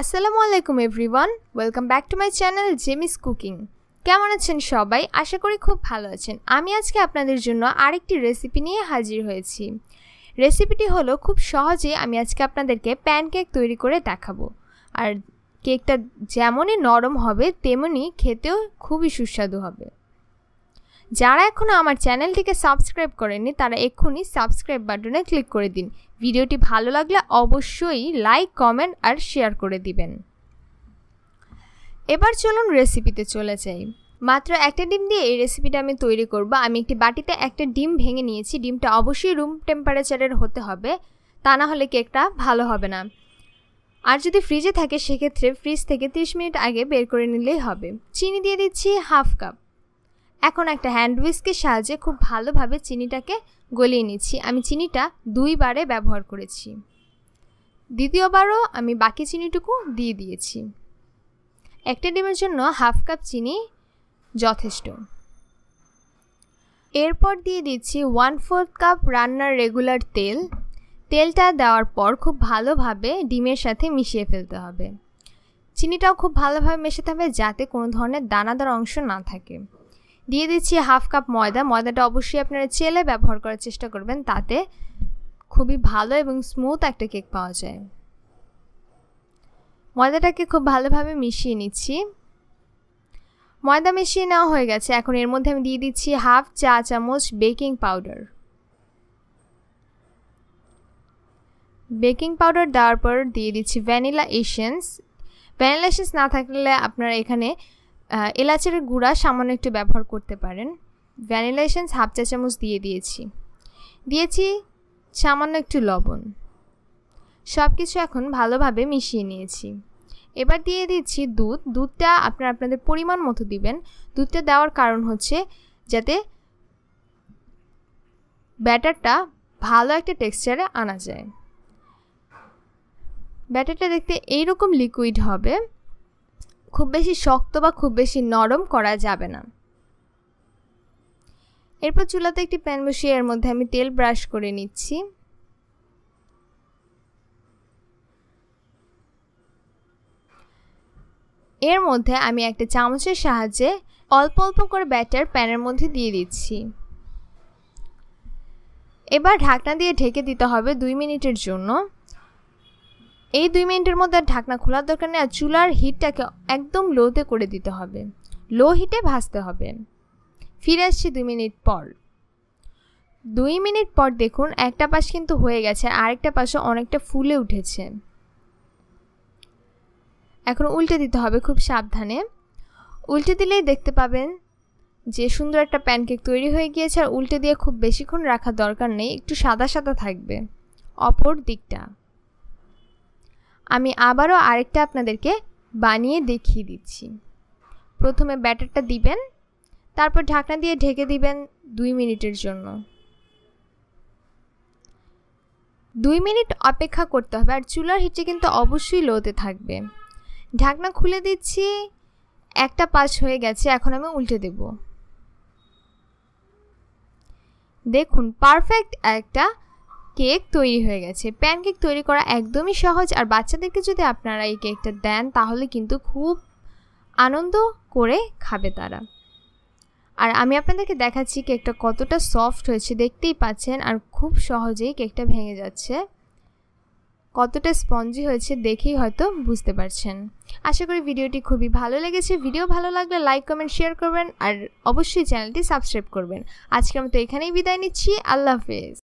Assalamualaikum everyone, welcome back to my channel Jemi's Cooking। কেমন আছেন সবাই? আশা করি খুব ভালো আছেন। আমি আজকে আপনাদের জন্য আরেকটি রেসিপি নিয়ে হাজির হয়েছি। রেসিপিটি হলো খুব সহজে আমি আজকে আপনাদেরকে প্যানকেক তৈরি করে দেখাবো। আর কেকটা যেমনই নরম হবে তেমনি খেতেও খুবই সুস্বাদু হবে। যারা এখনো আমার চ্যানেলটিকে সাবস্ক্রাইব করেননি তারা এক্ষুনি সাবস্ক্রাইব বাটনে ক্লিক করে দিন। ভিডিওটি ভালো লাগলে অবশ্যই লাইক কমেন্ট আর শেয়ার করে দিবেন। এবার চলুন রেসিপিতে চলে যাই। মাত্র একটা ডিম দিয়ে এই রেসিপিটা আমি তৈরি করব। আমি একটি বাটিতে একটা ডিম ভেঙে নিয়েছি। ডিমটা অবশ্যই রুম টেম্পারেচারের হতে হবে, তা না হলে কেকটা ভালো হবে না। আর যদি ফ্রিজে থাকে সেক্ষেত্রে ফ্রিজ থেকে 30 মিনিট আগে বের করে নিলেই হবে। চিনি দিয়ে দিচ্ছি হাফ কাপ। এখন একটা হ্যান্ড উইস্কের সাহায্যে খুব ভালোভাবে চিনিটাকে গলিয়ে নিচ্ছি। আমি চিনিটা দুইবারে ব্যবহার করেছি, দ্বিতীয়বারও আমি বাকি চিনিটুকু দিয়ে দিয়েছি। একটা ডিমের জন্য হাফ কাপ চিনি যথেষ্ট। এরপর দিয়ে দিচ্ছি 1/4 কাপ রান্নার রেগুলার তেল। তেলটা দেওয়ার পর খুব ভালোভাবে ডিমের সাথে মিশিয়ে ফেলতে হবে। চিনিটাও খুব ভালোভাবে মেশাতে হবে যাতে কোনো ধরনের দানাদার অংশ না থাকে। দিয়ে দিচ্ছি হাফ কাপ ময়দা। ময়দাটা অবশ্যই আপনারা চেলে ব্যবহার করার চেষ্টা করবেন, তাতে খুবই ভালো এবং স্মুথ একটা কেক পাওয়া যায়। ময়দাটাকে খুব ভালোভাবে মিশিয়ে নিচ্ছি। ময়দা মিশিয়ে নেওয়া হয়ে গেছে। এখন এর মধ্যে আমি দিয়ে দিচ্ছি হাফ চা চামচ বেকিং পাউডার। বেকিং পাউডার দেওয়ার পর দিয়ে দিচ্ছি ভ্যানিলা এসেন্স। ভ্যানিলা এসেন্স না থাকলে আপনারা এখানে এলাচের গুঁড়া সামান্য একটু ব্যবহার করতে পারেন। ভ্যানিলা এসেন্স হাফ চা চামচ দিয়ে দিয়েছি। দিয়েছি সামান্য একটু লবণ। সব কিছু এখন ভালোভাবে মিশিয়ে নিয়েছি। এবার দিয়ে দিচ্ছি দুধ। দুধটা আপনারা আপনাদের পরিমাণ মতো দিবেন। দুধটা দেওয়ার কারণ হচ্ছে যাতে ব্যাটারটা ভালো একটা টেক্সচারে আনা যায়। ব্যাটারটা দেখতে এইরকম লিকুইড হবে, খুব বেশি শক্ত বা খুব বেশি নরম করা যাবে না। এরপর চুলাতে একটি প্যান বসিয়ে এর মধ্যে আমি তেল ব্রাশ করে নিচ্ছি। এর মধ্যে আমি একটা চামচের সাহায্যে অল্প অল্প করে ব্যাটার প্যানের মধ্যে দিয়ে দিচ্ছি। এবার ঢাকনা দিয়ে ঢেকে দিতে হবে 2 মিনিটের জন্য। এই 2 মিনিটের মধ্যে ঢাকনা খোলার দরকার নেই। আর চুলার হিটটাকে একদম লোতে করে দিতে হবে, লো হিটে ভাজতে হবে। ফিরে আসছি 2 মিনিট পর। 2 মিনিট পর দেখুন একটা পাশ কিন্তু হয়ে গেছে, আরেকটা পাশে অনেকটা ফুলে উঠেছে। এখন উল্টে দিতে হবে খুব সাবধানে। উল্টে দিলেই দেখতে পাবেন যে সুন্দর একটা প্যানকেক তৈরি হয়ে গিয়েছে। আর উল্টে দিয়ে খুব বেশিক্ষণ রাখার দরকার নেই, একটু সাদা সাদা থাকবে অপর দিকটা। আমি আবারও আরেকটা আপনাদেরকে বানিয়ে দেখিয়ে দিচ্ছি। প্রথমে ব্যাটারটা দিবেন, তারপর ঢাকনা দিয়ে ঢেকে দিবেন 2 মিনিটের জন্য। 2 মিনিট অপেক্ষা করতে হবে। আর চুলার হিটে কিন্তু অবশ্যই লোতে থাকবে। ঢাকনা খুলে দিচ্ছি, একটা পাশ হয়ে গেছে। এখন আমি উল্টে দেব। দেখুন পারফেক্ট একটা কেক তৈরি হয়ে গেছে। প্যানকেক তৈরি করা একদমই সহজ। আর বাচ্চাদেরকে যদি আপনারা এই কেকটা দেন তাহলে কিন্তু খুব আনন্দ করে খাবে তারা। আর আমি আপনাদেরকে দেখাচ্ছি কেকটা কতটা সফট হয়েছে, দেখতেই পাচ্ছেন। আর খুব সহজেই কেকটা ভেঙে যাচ্ছে, কতটা স্পঞ্জি হয়েছে দেখেই হয়তো বুঝতে পারছেন। আশা করি ভিডিওটি খুবই ভালো লেগেছে। ভিডিও ভালো লাগলে লাইক কমেন্ট শেয়ার করবেন আর অবশ্যই চ্যানেলটি সাবস্ক্রাইব করবেন। আজকের মতো এখানেই বিদায় নিচ্ছি। আল্লাহ হাফেজ।